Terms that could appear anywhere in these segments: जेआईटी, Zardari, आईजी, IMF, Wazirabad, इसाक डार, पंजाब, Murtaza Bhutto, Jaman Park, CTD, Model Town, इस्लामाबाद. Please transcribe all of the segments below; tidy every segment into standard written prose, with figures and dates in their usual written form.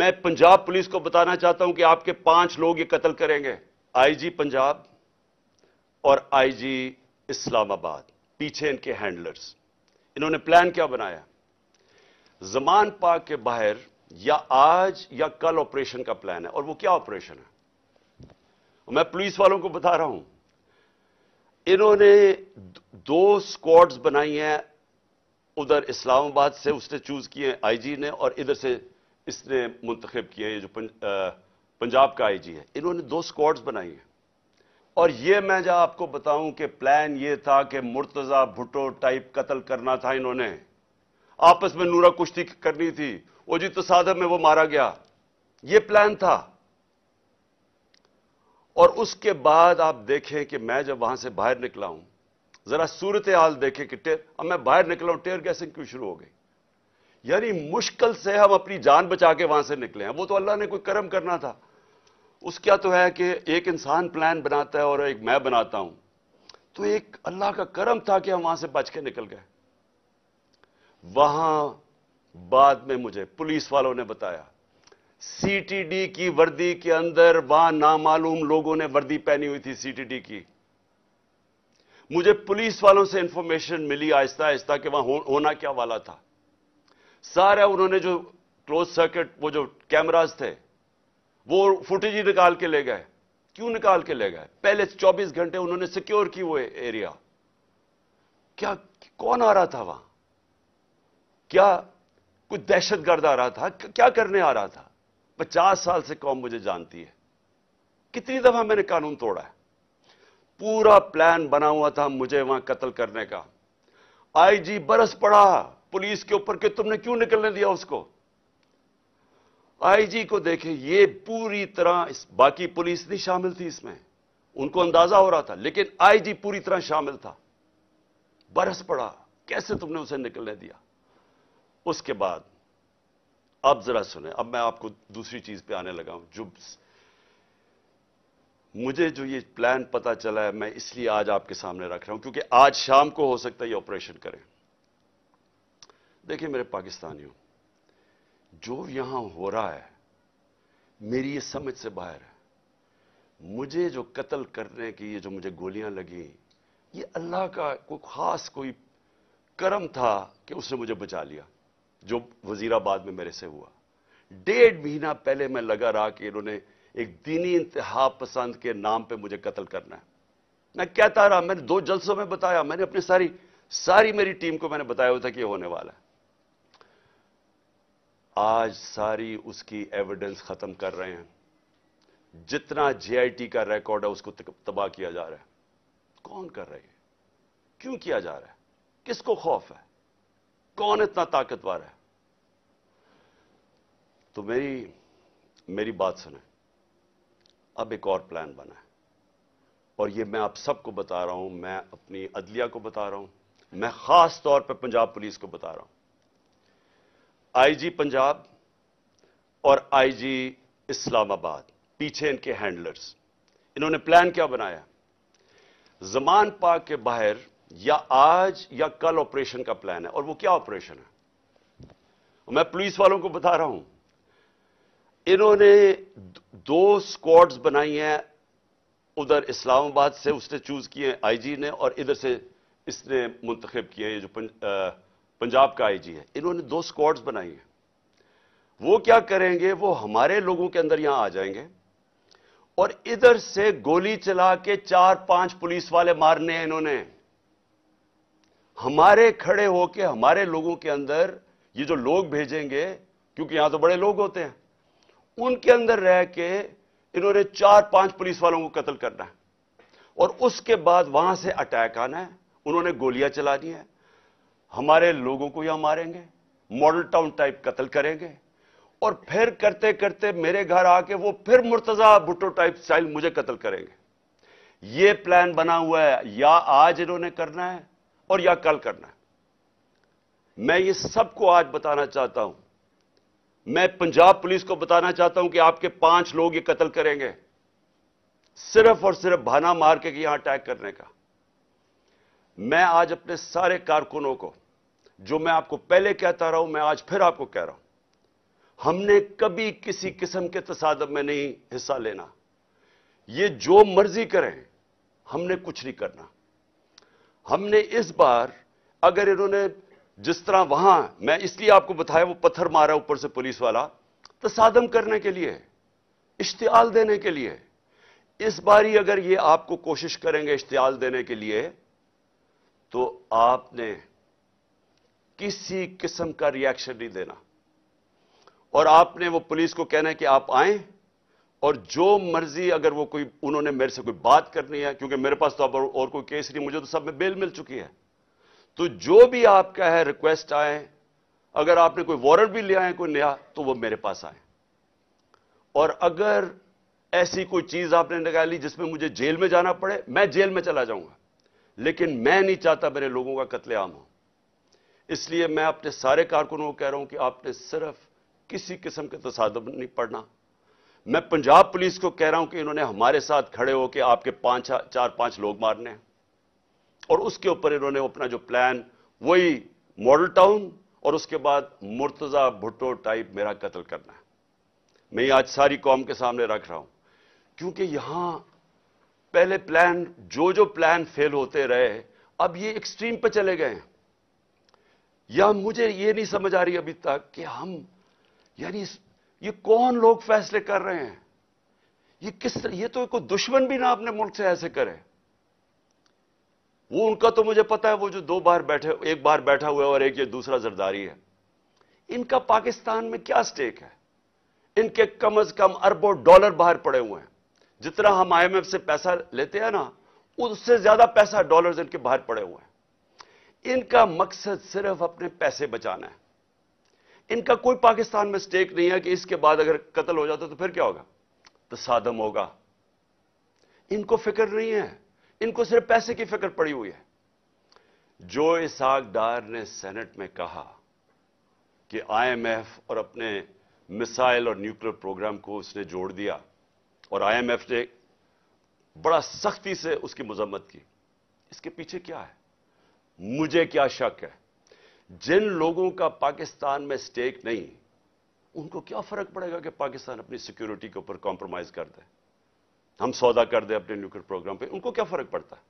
मैं पंजाब पुलिस को बताना चाहता हूं कि आपके 5 लोग ये कत्ल करेंगे, आईजी पंजाब और आईजी इस्लामाबाद, पीछे इनके हैंडलर्स। इन्होंने प्लान क्या बनाया? जमान पार्क के बाहर या आज या कल ऑपरेशन का प्लान है। और वो क्या ऑपरेशन है मैं पुलिस वालों को बता रहा हूं। इन्होंने 2 स्क्वाड्स बनाई हैं, उधर इस्लामाबाद से उसने चूज किए आईजी ने और इधर से इसने मुंतखब किए हैं, जो पंजाब का आईजी है। इन्होंने 2 स्क्वाड्स बनाई हैं। और ये मैं जहां आपको बताऊं कि प्लान ये था कि मुर्तजा भुट्टो टाइप कत्ल करना था इन्होंने, आपस में नूरा कुश्ती करनी थी, वो जी तसादम में वो मारा गया, ये प्लान था। और उसके बाद आप देखें कि मैं जब वहां से बाहर निकला हूं, जरा सूरत हाल देखें कि अब मैं बाहर निकला हूं, टेर गैसिंग क्यों शुरू हो गई? यानी मुश्किल से हम अपनी जान बचा के वहां से निकले हैं। वो तो अल्लाह ने कोई कर्म करना था। उसका तो है कि एक इंसान प्लान बनाता है और एक मैं बनाता हूं, तो एक अल्लाह का करम था कि हम वहां से बच के निकल गए। वहां बाद में मुझे पुलिस वालों ने बताया सीटीडी की वर्दी के अंदर वहां नामालूम लोगों ने वर्दी पहनी हुई थी सीटीडी की। मुझे पुलिस वालों से इंफॉर्मेशन मिली आहिस्ता आहिस्ता कि वहां होना क्या वाला था। सारा उन्होंने जो क्लोज सर्किट वो जो कैमराज थे वो फुटेज ही निकाल के ले गए। क्यों निकाल के ले गए? पहले 24 घंटे उन्होंने सिक्योर की वो एरिया। क्या कौन आ रहा था वहां? क्या कोई दहशतगर्द आ रहा था? क्या करने आ रहा था? 50 साल से कौम मुझे जानती है, कितनी दफा मैंने कानून तोड़ा है। पूरा प्लान बना हुआ था मुझे वहां कत्ल करने का। आईजी बरस पड़ा पुलिस के ऊपर कि तुमने क्यों निकलने दिया उसको। आईजी को देखें, ये पूरी तरह बाकी पुलिस नहीं शामिल थी इसमें, उनको अंदाजा हो रहा था, लेकिन आईजी पूरी तरह शामिल था। बरस पड़ा, कैसे तुमने उसे निकलने दिया। उसके बाद अब जरा सुने, अब मैं आपको दूसरी चीज पे आने लगा हूं। जो मुझे जो ये प्लान पता चला है, मैं इसलिए आज आपके सामने रख रहा हूं क्योंकि आज शाम को हो सकता है ये ऑपरेशन करें। देखिए मेरे पाकिस्तानियों, जो यहां हो रहा है मेरी ये समझ से बाहर है। मुझे जो कत्ल करने की ये जो मुझे गोलियां लगी, ये अल्लाह का कोई खास कोई करम था कि उसने मुझे बचा लिया। जो वजीराबाद में मेरे से हुआ, 1.5 महीना पहले मैं लगा रहा कि इन्होंने एक दीनी इंतहा पसंद के नाम पे मुझे कत्ल करना है। मैं कहता रहा, मैंने 2 जलसों में बताया, मैंने अपनी सारी मेरी टीम को मैंने बताया हुआ था कि ये होने वाला है। आज सारी उसकी एविडेंस खत्म कर रहे हैं, जितना जेआईटी का रिकॉर्ड है उसको तबाह किया जा रहा है। कौन कर रही है? क्यों किया जा रहा है? किसको खौफ है? कौन इतना ताकतवर है? तो मेरी बात सुने। अब एक और प्लान बना है, और ये मैं आप सबको बता रहा हूं, मैं अपनी अदलिया को बता रहा हूं, मैं खास तौर पे पंजाब पुलिस को बता रहा हूं। आईजी पंजाब और आईजी इस्लामाबाद, पीछे इनके हैंडलर्स। इन्होंने प्लान क्या बनाया? जमान पार्क के बाहर या आज या कल ऑपरेशन का प्लान है। और वो क्या ऑपरेशन है मैं पुलिस वालों को बता रहा हूं। इन्होंने 2 स्क्वाड्स बनाई हैं, उधर इस्लामाबाद से उसने चूज किए आईजी ने और इधर से इसने मुंतखब किए, जो पंजाब का आईजी है। इन्होंने 2 स्क्वाड्स बनाई हैं। वो क्या करेंगे? वो हमारे लोगों के अंदर यहां आ जाएंगे और इधर से गोली चला के 4-5 पुलिस वाले मारने हैं इन्होंने। हमारे खड़े होके हमारे लोगों के अंदर ये जो लोग भेजेंगे, क्योंकि यहां तो बड़े लोग होते हैं, उनके अंदर रह के इन्होंने 4-5 पुलिस वालों को कत्ल करना है। और उसके बाद वहां से अटैक आना है, उन्होंने गोलियां चलानी है, हमारे लोगों को यहां मारेंगे, मॉडल टाउन टाइप कत्ल करेंगे। और फिर करते करते मेरे घर आके वो फिर मुर्तजा भुट्टो टाइप स्टाइल मुझे कत्ल करेंगे। ये प्लान बना हुआ है, या आज इन्होंने करना है और या कल करना है। मैं ये सबको आज बताना चाहता हूं, मैं पंजाब पुलिस को बताना चाहता हूं कि आपके 5 लोग ये कत्ल करेंगे, सिर्फ और सिर्फ बहाना मार के यहां अटैक करने का। मैं आज अपने सारे कारकुनों को, जो मैं आपको पहले कहता रहा हूं, मैं आज फिर आपको कह रहा हूं, हमने कभी किसी किस्म के तसादुफ में नहीं हिस्सा लेना। ये जो मर्जी करें, हमने कुछ नहीं करना। हमने इस बार अगर इन्होंने जिस तरह वहां, मैं इसलिए आपको बताया वो पत्थर मारा ऊपर से पुलिस वाला, तसादम करने के लिए, इश्तियाल देने के लिए। इस बारी अगर ये आपको कोशिश करेंगे इश्तियाल देने के लिए, तो आपने किसी किस्म का रिएक्शन नहीं देना और आपने वो पुलिस को कहना है कि आप आए और जो मर्जी, अगर वो कोई उन्होंने मेरे से कोई बात करनी है, क्योंकि मेरे पास तो अब और कोई केस नहीं, मुझे तो सब में बेल मिल चुकी है, तो जो भी आपका है रिक्वेस्ट आए, अगर आपने कोई वारंट भी लिया है कोई नया, तो वो मेरे पास आए। और अगर ऐसी कोई चीज आपने निकाली जिसमें मुझे जेल में जाना पड़े, मैं जेल में चला जाऊंगा, लेकिन मैं नहीं चाहता मेरे लोगों का कत्लेआम हो। इसलिए मैं अपने सारे कारकुनों को कह रहा हूं कि आपने सिर्फ किसी किस्म के तसादुफ नहीं पड़ना। मैं पंजाब पुलिस को कह रहा हूं कि इन्होंने हमारे साथ खड़े होकर आपके चार पांच लोग मारने हैं और उसके ऊपर इन्होंने अपना जो प्लान, वही मॉडल टाउन और उसके बाद मुर्तजा भुट्टो टाइप मेरा कत्ल करना है। मैं आज सारी कौम के सामने रख रहा हूं, क्योंकि यहां पहले प्लान जो प्लान फेल होते रहे, अब ये एक्सट्रीम पर चले गए हैं। या मुझे ये नहीं समझ आ रही अभी तक कि हम, यानी ये कौन लोग फैसले कर रहे हैं, ये किस तरह, ये तो कोई दुश्मन भी ना अपने मुल्क से ऐसे करे। वो उनका तो मुझे पता है, वो जो दो बार बैठे, एक बार बैठा हुआ है और एक ये दूसरा जरदारी है, इनका पाकिस्तान में क्या स्टेक है? इनके कम अज कम अरबों डॉलर बाहर पड़े हुए हैं। जितना हम IMF से पैसा लेते हैं ना, उससे ज्यादा पैसा डॉलर्स इनके बाहर पड़े हुए हैं। इनका मकसद सिर्फ अपने पैसे बचाना है। इनका कोई पाकिस्तान में स्टेक नहीं है कि इसके बाद अगर कत्ल हो जाता तो फिर क्या होगा, तसादम होगा। इनको फिक्र नहीं है, इनको सिर्फ पैसे की फिक्र पड़ी हुई है। जो इसाक डार ने सेनेट में कहा कि IMF और अपने मिसाइल और न्यूक्लियर प्रोग्राम को उसने जोड़ दिया और IMF ने बड़ा सख्ती से उसकी मजम्मत की, इसके पीछे क्या है? मुझे क्या शक है, जिन लोगों का पाकिस्तान में स्टेक नहीं, उनको क्या फर्क पड़ेगा कि पाकिस्तान अपनी सिक्योरिटी के ऊपर कॉम्प्रोमाइज कर दे, हम सौदा कर दे अपने न्यूक्लियर प्रोग्राम पे, उनको क्या फर्क पड़ता है?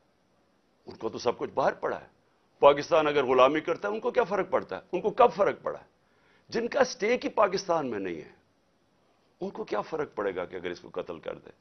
उनको तो सब कुछ बाहर पड़ा है। पाकिस्तान अगर गुलामी करता है, उनको क्या फर्क पड़ता है? उनको कब फर्क पड़ा है? जिनका स्टेक ही पाकिस्तान में नहीं है, उनको क्या फर्क पड़ेगा कि अगर इसको कत्ल कर दे।